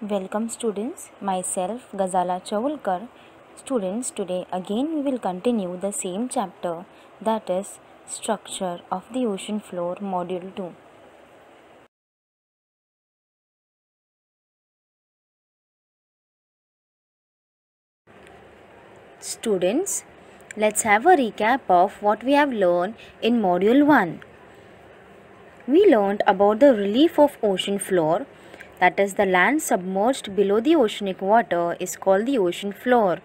Welcome students, myself Gazala Chawolkar. Students, today again we will continue the same chapter, that is Structure of the Ocean Floor, Module 2. Students, let's have a recap of what we have learned in Module 1. We learned about the relief of ocean floor. That is, the land submerged below the oceanic water is called the ocean floor.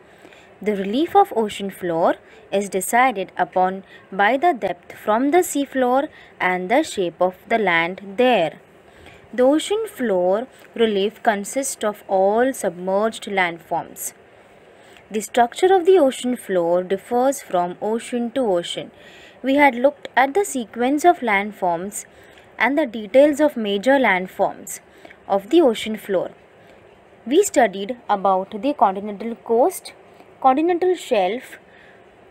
The relief of ocean floor is decided upon by the depth from the seafloor and the shape of the land there. The ocean floor relief consists of all submerged landforms. The structure of the ocean floor differs from ocean to ocean. We had looked at the sequence of landforms and the details of major landforms of the ocean floor. We studied about the continental coast, continental shelf,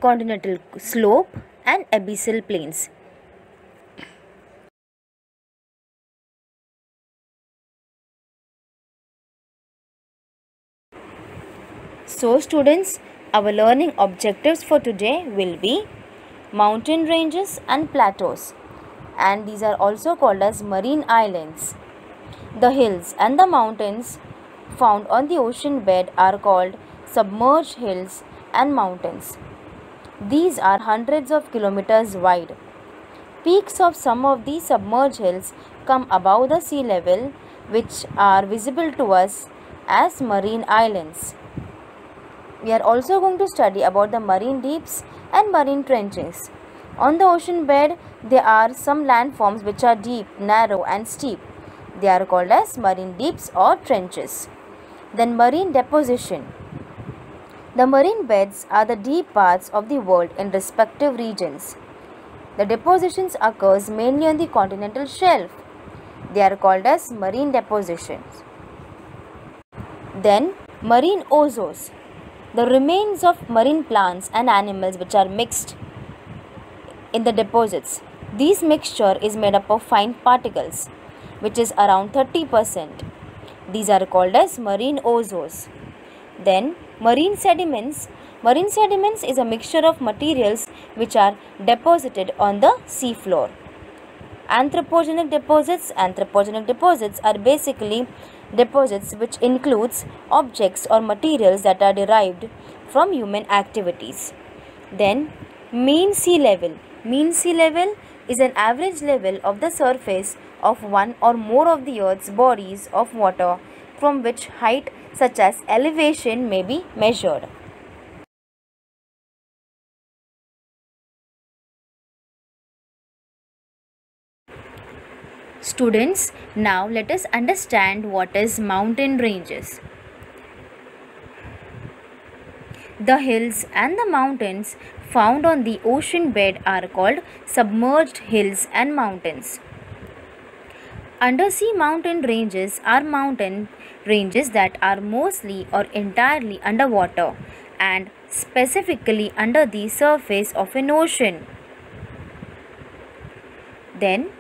continental slope, and abyssal plains. So students, our learning objectives for today will be mountain ranges and plateaus, and these are also called as marine islands. The hills and the mountains found on the ocean bed are called submerged hills and mountains. These are hundreds of kilometers wide. Peaks of some of these submerged hills come above the sea level, which are visible to us as marine islands. We are also going to study about the marine deeps and marine trenches. On the ocean bed, there are some landforms which are deep, narrow, and steep. They are called as marine deeps or trenches. Then marine deposition. The marine beds are the deep parts of the world in respective regions. The depositions occurs mainly on the continental shelf. They are called as marine depositions. Then marine ozones. The remains of marine plants and animals which are mixed in the deposits. This mixture is made up of fine particles, which is around 30%. These are called as marine ozones. Then marine sediments. Marine sediments is a mixture of materials which are deposited on the seafloor. Anthropogenic deposits. Anthropogenic deposits are basically deposits which includes objects or materials that are derived from human activities. Then mean sea level. Mean sea level is an average level of the surface of one or more of the Earth's bodies of water from which height such as elevation may be measured. Students, now let us understand what is mountain ranges. The hills and the mountains found on the ocean bed are called submerged hills and mountains. Undersea mountain ranges are mountain ranges that are mostly or entirely underwater and specifically under the surface of an ocean. Then,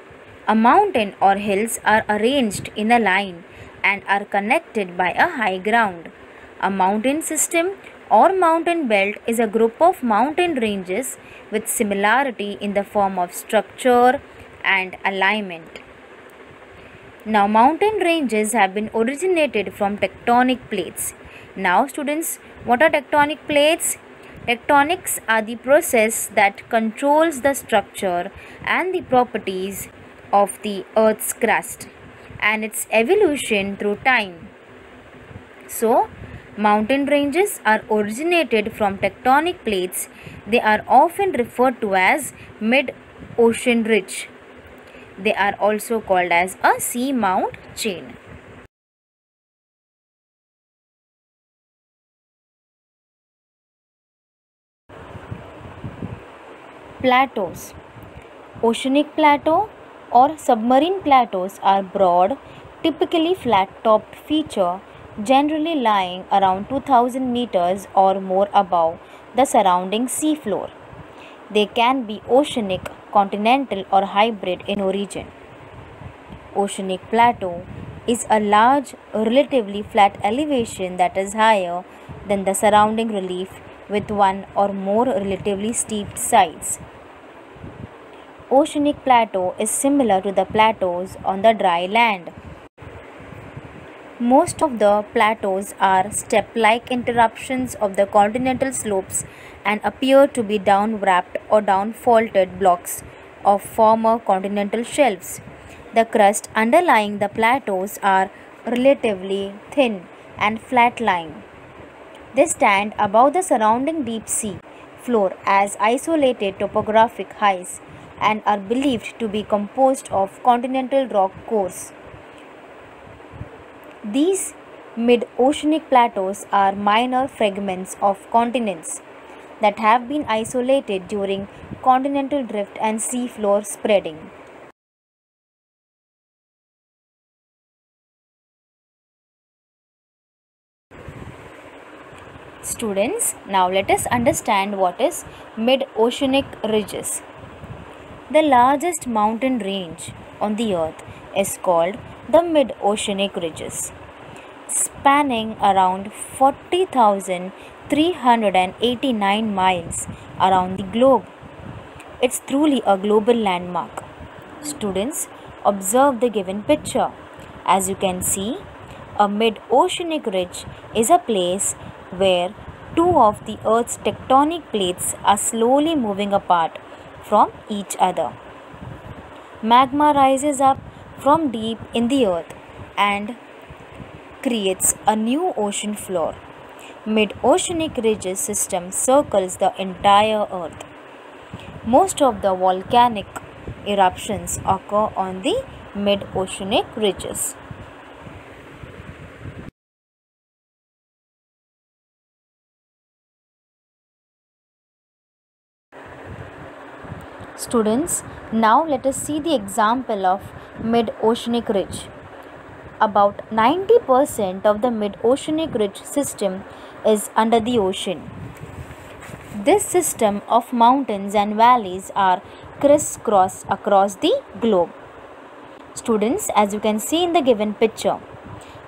a mountain or hills are arranged in a line and are connected by a high ground. A mountain system or mountain belt is a group of mountain ranges with similarity in the form of structure and alignment. Now, mountain ranges have been originated from tectonic plates. Now, students, what are tectonic plates? Tectonics are the process that controls the structure and the properties of the Earth's crust and its evolution through time. So, mountain ranges are originated from tectonic plates. They are often referred to as mid-ocean ridge. They are also called as a seamount chain. Plateaus. Oceanic plateau or submarine plateaus are broad, typically flat-topped feature, generally lying around 2000 meters or more above the surrounding seafloor. They can be oceanic, continental, or hybrid in origin. Oceanic plateau is a large, relatively flat elevation that is higher than the surrounding relief with one or more relatively steep sides. Oceanic plateau is similar to the plateaus on the dry land. Most of the plateaus are step-like interruptions of the continental slopes and appear to be down-wrapped or down-faulted blocks of former continental shelves. The crust underlying the plateaus are relatively thin and flat-lying. They stand above the surrounding deep sea floor as isolated topographic highs and are believed to be composed of continental rock cores. These mid-oceanic plateaus are minor fragments of continents that have been isolated during continental drift and seafloor spreading. Students, now let us understand what is mid-oceanic ridges. The largest mountain range on the earth is called the mid-oceanic ridges, spanning around 40,389 miles around the globe. It's truly a global landmark. Students, observe the given picture. As you can see, a mid-oceanic ridge is a place where two of the Earth's tectonic plates are slowly moving apart from each other. Magma rises up from deep in the earth and creates a new ocean floor. Mid-oceanic ridges system circles the entire earth. Most of the volcanic eruptions occur on the mid-oceanic ridges. Students, now let us see the example of mid-oceanic ridge. About 90% of the mid-oceanic ridge system is under the ocean. This system of mountains and valleys are crisscrossed across the globe. Students, as you can see in the given picture,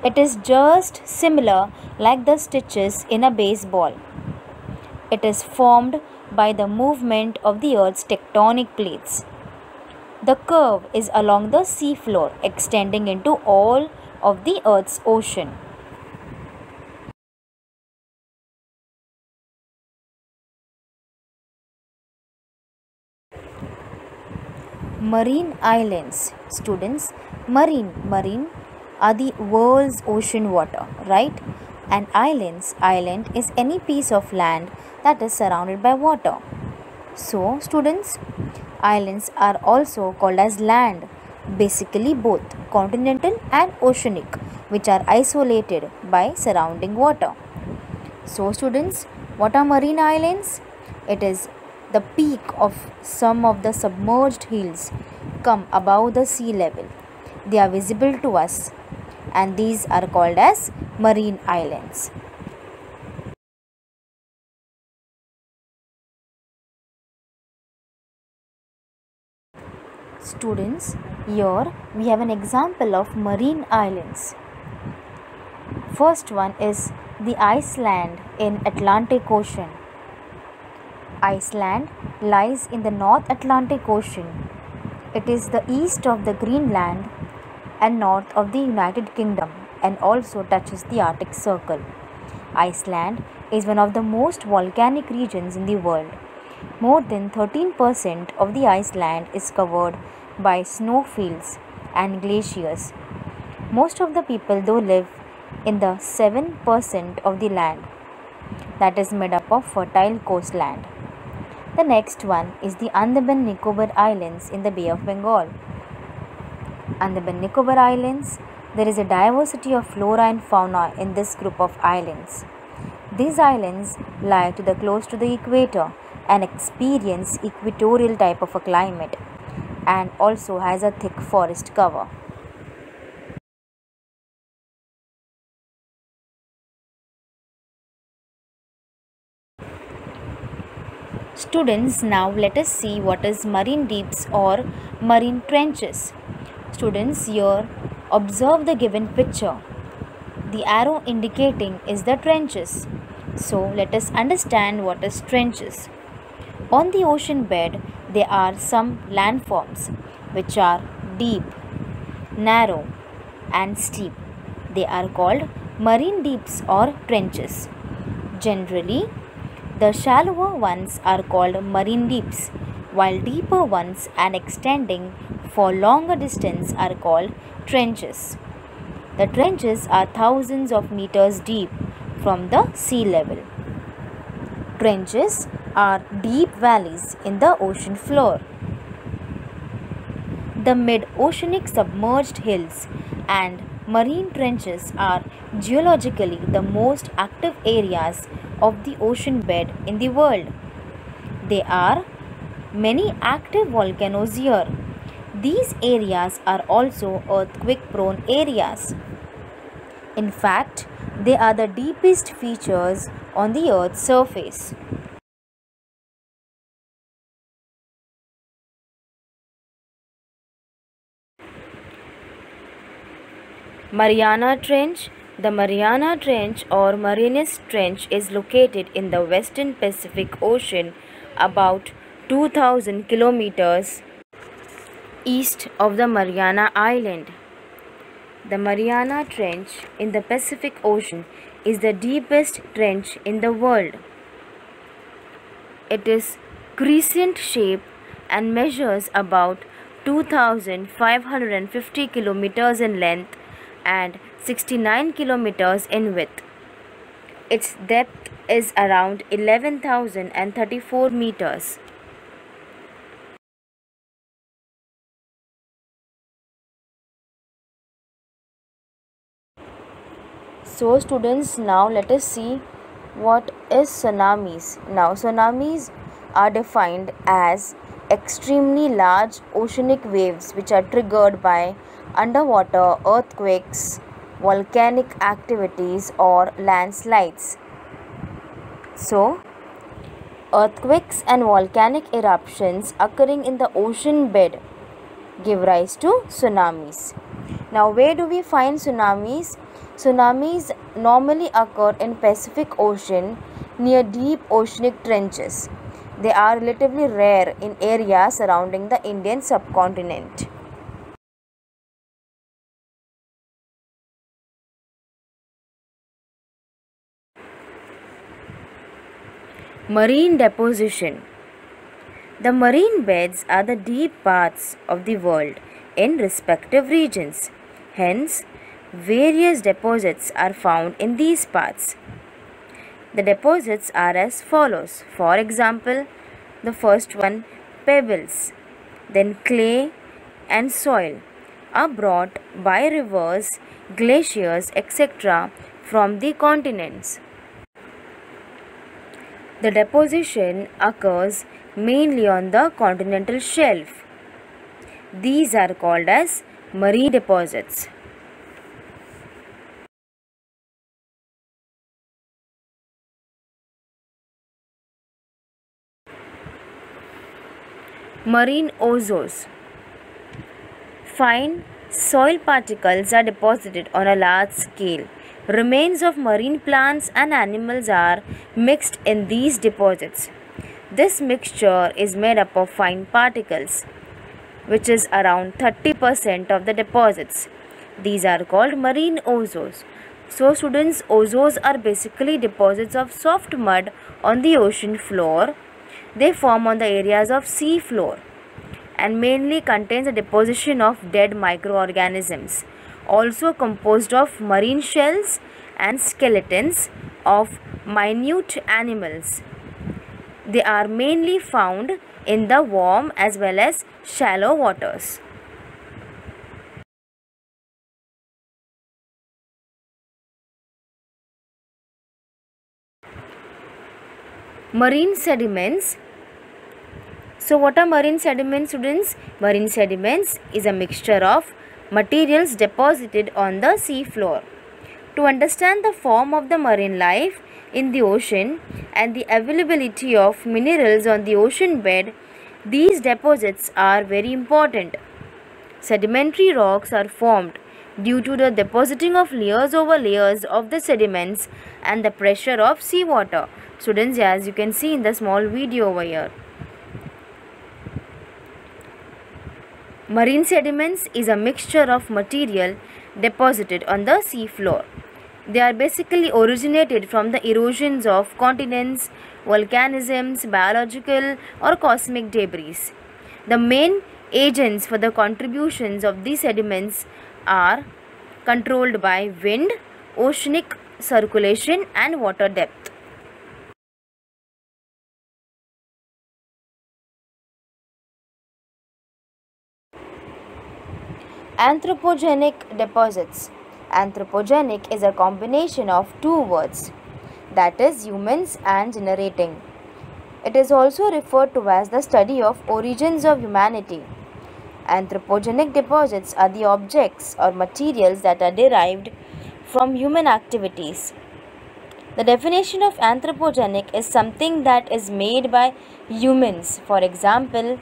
it is just similar like the stitches in a baseball. It is formed by the movement of the Earth's tectonic plates. The curve is along the seafloor, extending into all of the Earth's ocean. Marine islands. Students, marine are the world's ocean water, right? An island is any piece of land that is surrounded by water. So, students, islands are also called as land, basically both continental and oceanic, which are isolated by surrounding water. So, students, what are marine islands? It is the peak of some of the submerged hills come above the sea level. They are visible to us, and these are called as marine islands. Students, here we have an example of marine islands. First one is the Iceland in Atlantic Ocean. Iceland lies in the North Atlantic Ocean. It is the east of the Greenland and north of the United Kingdom, and also touches the Arctic Circle. Iceland is one of the most volcanic regions in the world. More than 13% of the Iceland is covered by snowfields and glaciers. Most of the people, though, live in the 7% of the land that is made up of fertile coastland. The next one is the Andaman and Nicobar Islands in the Bay of Bengal. Andaman and Nicobar Islands. There is a diversity of flora and fauna in this group of islands. These islands lie close to the equator and experience equatorial type of a climate, and also has a thick forest cover. Students, now let us see what is marine deeps or marine trenches. Students, here Observe the given picture. The arrow indicating is the trenches. So let us understand what is trenches. On the ocean bed, there are some landforms which are deep, narrow and steep. They are called marine deeps or trenches. Generally, the shallower ones are called marine deeps, while deeper ones and extending for longer distance are called trenches. The trenches are thousands of meters deep from the sea level. Trenches are deep valleys in the ocean floor. The mid-oceanic submerged hills and marine trenches are geologically the most active areas of the ocean bed in the world. There are many active volcanoes here. These areas are also earthquake-prone areas. In fact, they are the deepest features on the Earth's surface. Mariana Trench. The Mariana Trench or Marianas Trench is located in the western Pacific Ocean about 2,000 kilometers east of the Mariana Island. The Mariana Trench in the Pacific Ocean is the deepest trench in the world. It is crescent-shaped and measures about 2,550 kilometers in length and 69 kilometers in width. Its depth is around 11,034 meters. So students, now let us see what is tsunamis. Now tsunamis are defined as extremely large oceanic waves which are triggered by underwater earthquakes, volcanic activities or landslides. So, earthquakes and volcanic eruptions occurring in the ocean bed give rise to tsunamis. Now, where do we find tsunamis? Tsunamis normally occur in Pacific Ocean near deep oceanic trenches. They are relatively rare in areas surrounding the Indian subcontinent. Marine deposition. The marine beds are the deep parts of the world in respective regions. Hence, various deposits are found in these parts. The deposits are as follows. For example, the first one, pebbles, then clay and soil are brought by rivers, glaciers, etc. from the continents. The deposition occurs mainly on the continental shelf. These are called as marine deposits. Marine ozones. Fine soil particles are deposited on a large scale. Remains of marine plants and animals are mixed in these deposits. This mixture is made up of fine particles, which is around 30% of the deposits. These are called marine ozones. So students, ozones are basically deposits of soft mud on the ocean floor. They form on the areas of sea floor and mainly contains a deposition of dead microorganisms. Also composed of marine shells and skeletons of minute animals. They are mainly found in the warm as well as shallow waters. Marine sediments. So what are marine sediments, students? Marine sediments is a mixture of materials deposited on the seafloor. To understand the form of the marine life in the ocean and the availability of minerals on the ocean bed, these deposits are very important. Sedimentary rocks are formed due to the depositing of layers over layers of the sediments and the pressure of seawater. Students, as you can see in the small video over here. Marine sediments is a mixture of material deposited on the seafloor. They are basically originated from the erosions of continents, volcanisms, biological or cosmic debris. The main agents for the contributions of these sediments are controlled by wind, oceanic circulation and water depth. Anthropogenic deposits. Anthropogenic is a combination of two words, that is humans and generating. It is also referred to as the study of origins of humanity. Anthropogenic deposits are the objects or materials that are derived from human activities. The definition of anthropogenic is something that is made by humans. For example,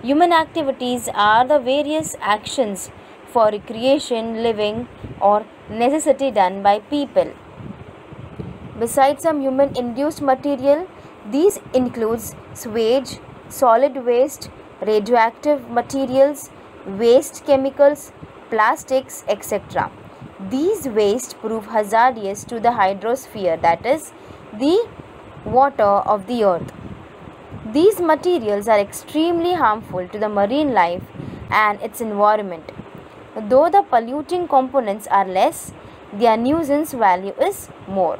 human activities are the various actions for recreation, living or necessity done by people. Besides some human induced material, these includes sewage, solid waste, radioactive materials, waste chemicals, plastics, etc. These wastes prove hazardous to the hydrosphere, that is the water of the earth. These materials are extremely harmful to the marine life and its environment. Though the polluting components are less, their nuisance value is more.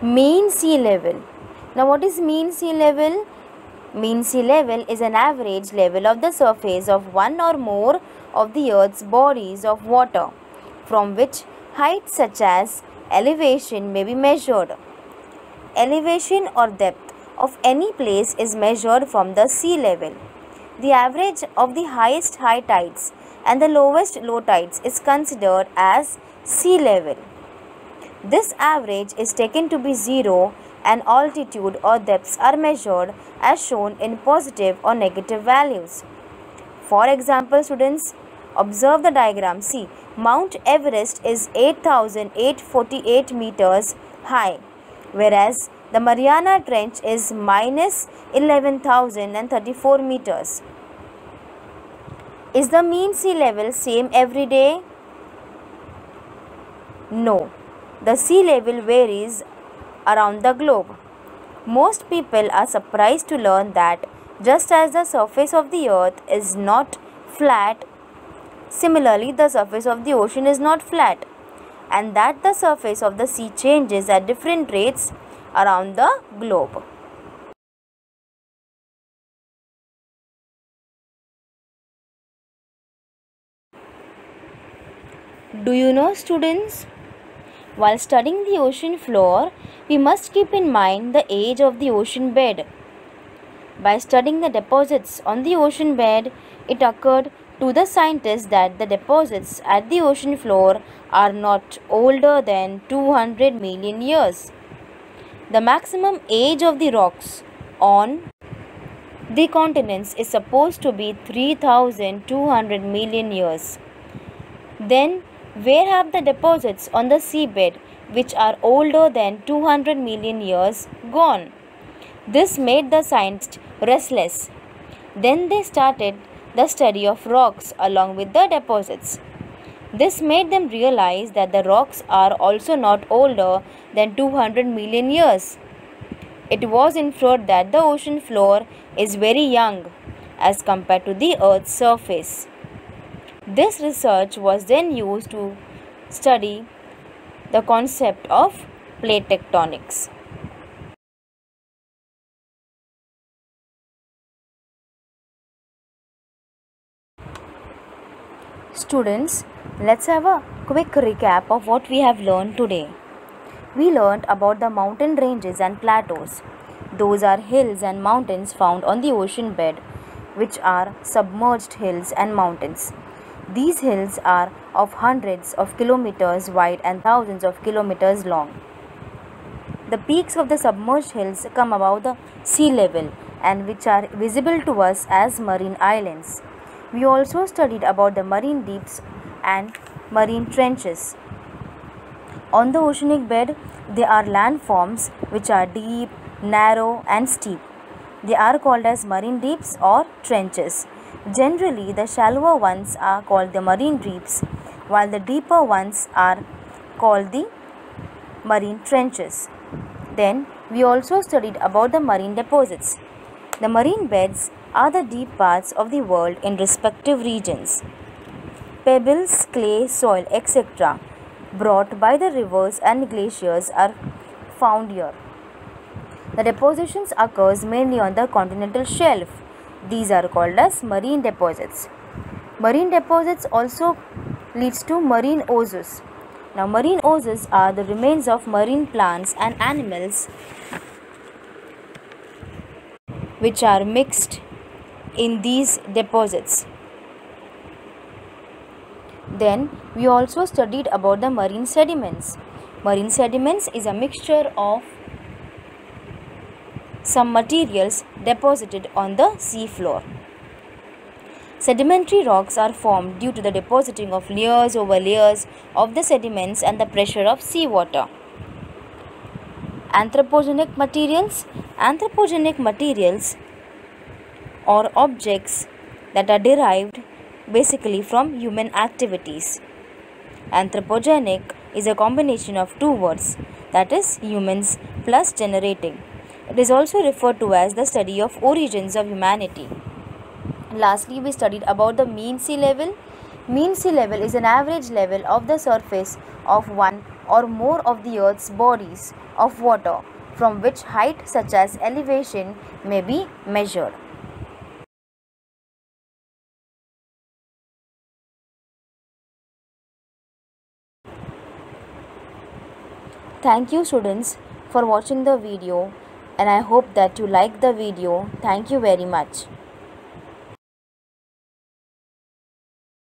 Mean sea level. Now what is mean sea level? Mean sea level is an average level of the surface of one or more of the earth's bodies of water, from which heights such as elevation may be measured. Elevation or depth of any place is measured from the sea level. The average of the highest high tides and the lowest low tides is considered as sea level. This average is taken to be zero and altitude or depths are measured as shown in positive or negative values. For example, students, observe the diagram. See, Mount Everest is 8,848 meters high, whereas the Mariana Trench is minus 11,034 meters. Is the mean sea level same every day? No. The sea level varies around the globe. Most people are surprised to learn that just as the surface of the earth is not flat, similarly the surface of the ocean is not flat, and that the surface of the sea changes at different rates around the globe. Do you know, students? While studying the ocean floor, we must keep in mind the age of the ocean bed. By studying the deposits on the ocean bed, it occurred to the scientists that the deposits at the ocean floor are not older than 200 million years. The maximum age of the rocks on the continents is supposed to be 3,200 million years. Then, where have the deposits on the seabed, which are older than 200 million years, gone? This made the scientists restless. Then they started the study of rocks along with the deposits. This made them realize that the rocks are also not older than 200 million years. It was inferred that the ocean floor is very young as compared to the Earth's surface. This research was then used to study the concept of plate tectonics. Students, let's have a quick recap of what we have learned today. We learned about the mountain ranges and plateaus. Those are hills and mountains found on the ocean bed, which are submerged hills and mountains. These hills are of hundreds of kilometers wide and thousands of kilometers long. The peaks of the submerged hills come above the sea level and which are visible to us as marine islands. We also studied about the marine deeps and marine trenches. On the oceanic bed, there are landforms which are deep, narrow and steep. They are called as marine deeps or trenches. Generally, the shallower ones are called the marine deeps, while the deeper ones are called the marine trenches. Then, we also studied about the marine deposits. The marine beds are the deep parts of the world in respective regions. Pebbles, clay, soil, etc. brought by the rivers and glaciers are found here. The depositions occurs mainly on the continental shelf. These are called as marine deposits. Marine deposits also leads to marine oozes. Now, marine oozes are the remains of marine plants and animals which are mixed in these deposits. Then, we also studied about the marine sediments. Marine sediments is a mixture of some materials deposited on the seafloor. Sedimentary rocks are formed due to the depositing of layers over layers of the sediments and the pressure of seawater. Anthropogenic materials. Anthropogenic materials are objects that are derived basically from human activities. Anthropogenic is a combination of two words, that is humans plus generating. It is also referred to as the study of origins of humanity. Lastly, we studied about the mean sea level. Mean sea level is an average level of the surface of one or more of the earth's bodies of water from which height such as elevation may be measured. Thank you students for watching the video. And I hope that you like the video. Thank you very much.